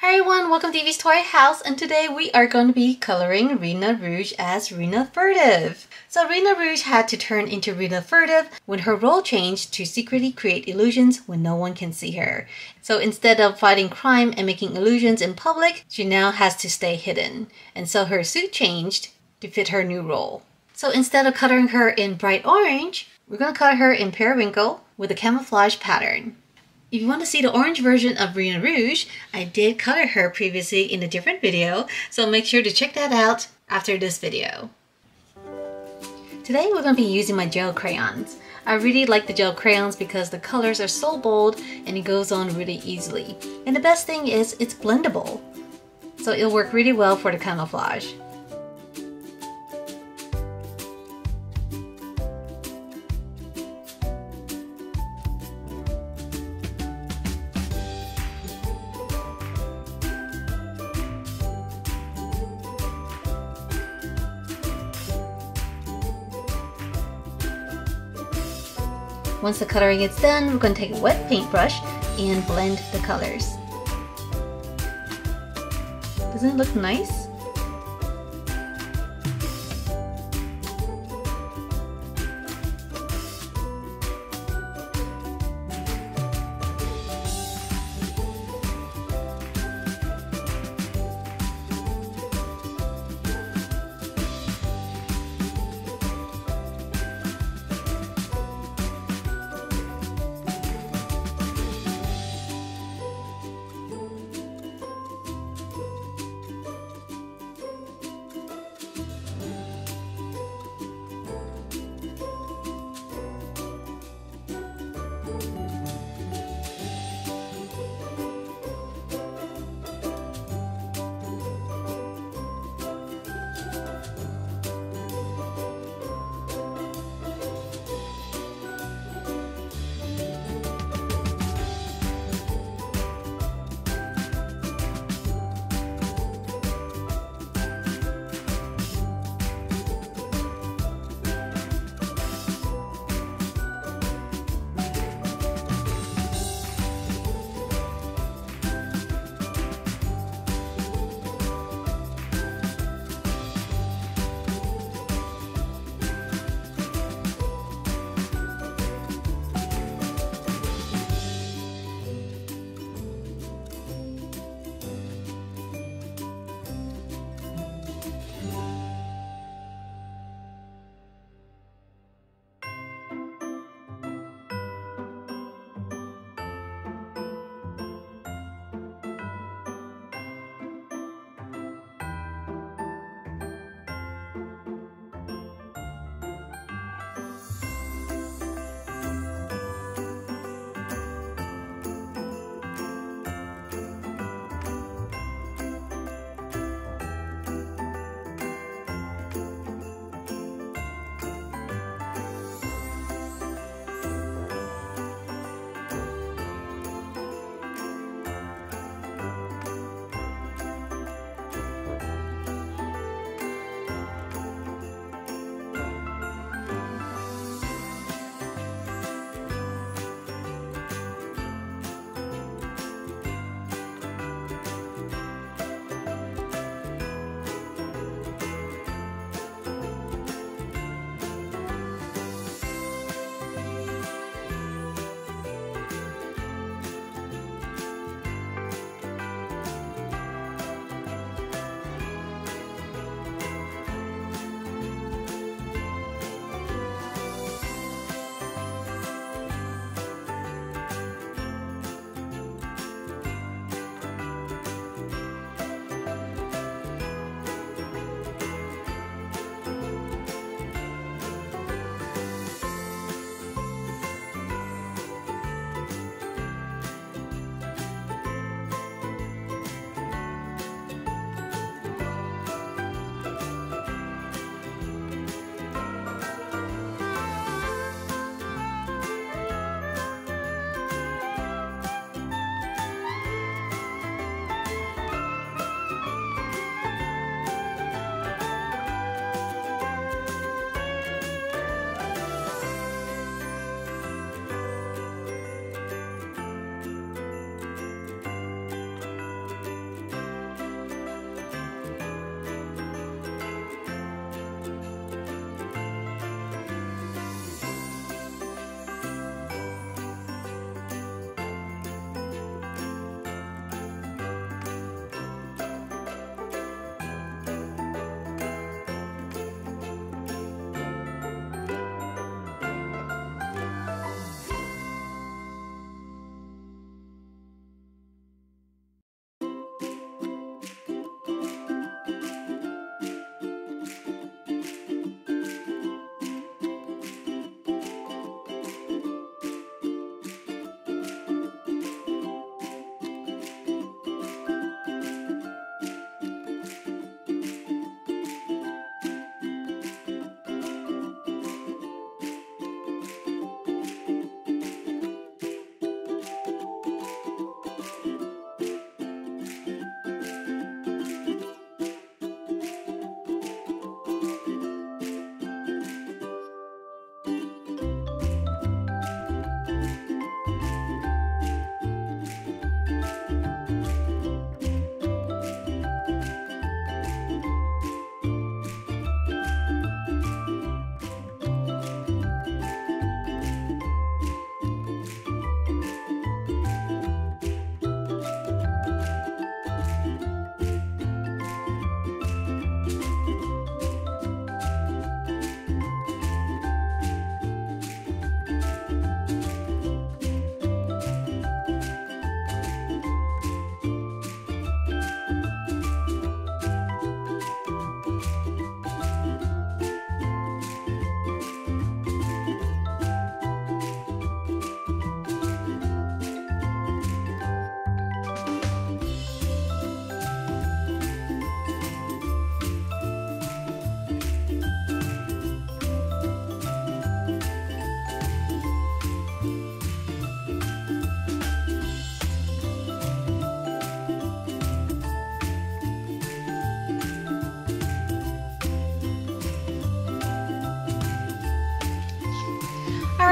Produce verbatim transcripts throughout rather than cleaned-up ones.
Hi everyone, welcome to Evie's Toy House, and today we are going to be coloring Rena Rouge as Rena Furtive. So Rena Rouge had to turn into Rena Furtive when her role changed to secretly create illusions when no one can see her. So instead of fighting crime and making illusions in public, she now has to stay hidden. And so her suit changed to fit her new role. So instead of coloring her in bright orange, we're going to color her in periwinkle with a camouflage pattern. If you want to see the orange version of Rena Rouge, I did color her previously in a different video, so make sure to check that out after this video. Today we're going to be using my gel crayons. I really like the gel crayons because the colors are so bold and it goes on really easily. And the best thing is it's blendable, so it'll work really well for the camouflage. Once the coloring is done, we're going to take a wet paintbrush and blend the colors. Doesn't it look nice?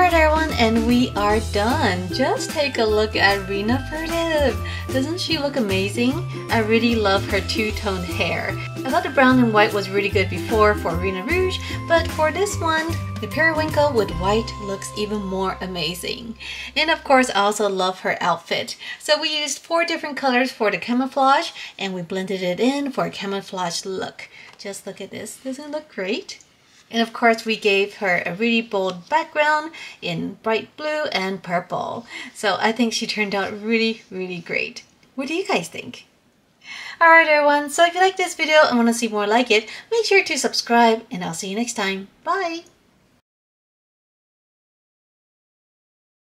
Alright everyone, and we are done. Just take a look at Rena Furtive. Doesn't she look amazing? I really love her two-tone hair. I thought the brown and white was really good before for Rena Rouge, but for this one, the periwinkle with white looks even more amazing. And of course, I also love her outfit. So we used four different colors for the camouflage, and we blended it in for a camouflage look. Just look at this. Doesn't it look great? And of course, we gave her a really bold background in bright blue and purple. So I think she turned out really, really great. What do you guys think? Alright everyone, so if you like this video and want to see more like it, make sure to subscribe, and I'll see you next time. Bye!